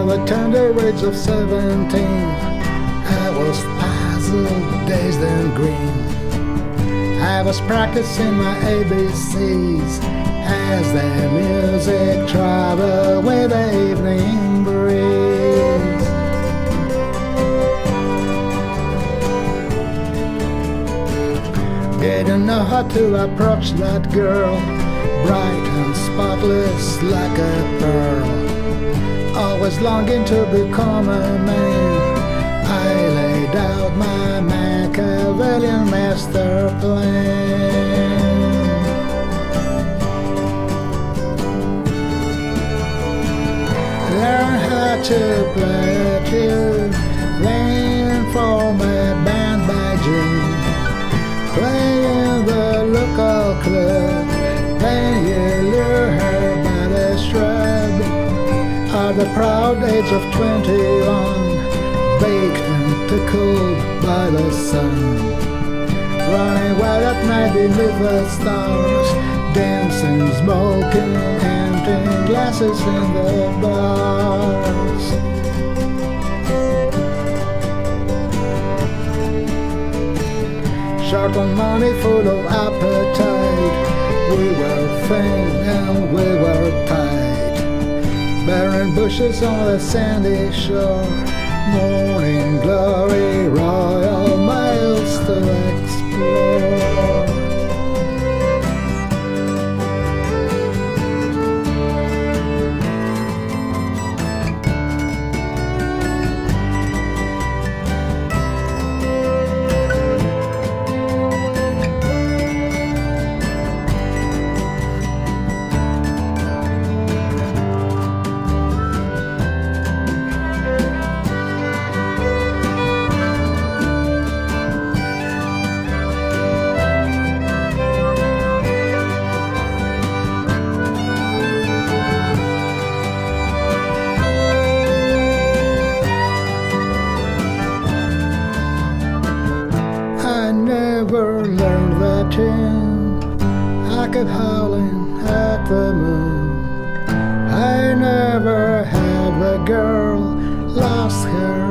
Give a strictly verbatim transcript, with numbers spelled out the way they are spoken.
By the tender age of seventeen, I was puzzled, dazed and green. I was practicing my A B Cs as the music traveled with the evening breeze. Didn't know how to approach that girl, bright and spotless like a pearl. Always longing to become a man, I laid out my Machiavellian master plan. Learn how to play a tune, then form a band by June. Playing the local club, then you lure her by the shrub. At the proud age of twenty-one, baked and pickled by the sun, running wild at night beneath the stars, dancing, smoking, emptying glasses in the bars. Short on money, full of appetite, we were faint and we were tight. Barren bushes on the sandy shore, morning glory, royal miles to explore. Never learned the tune, I kept howling at the moon. I never had the girl, lost her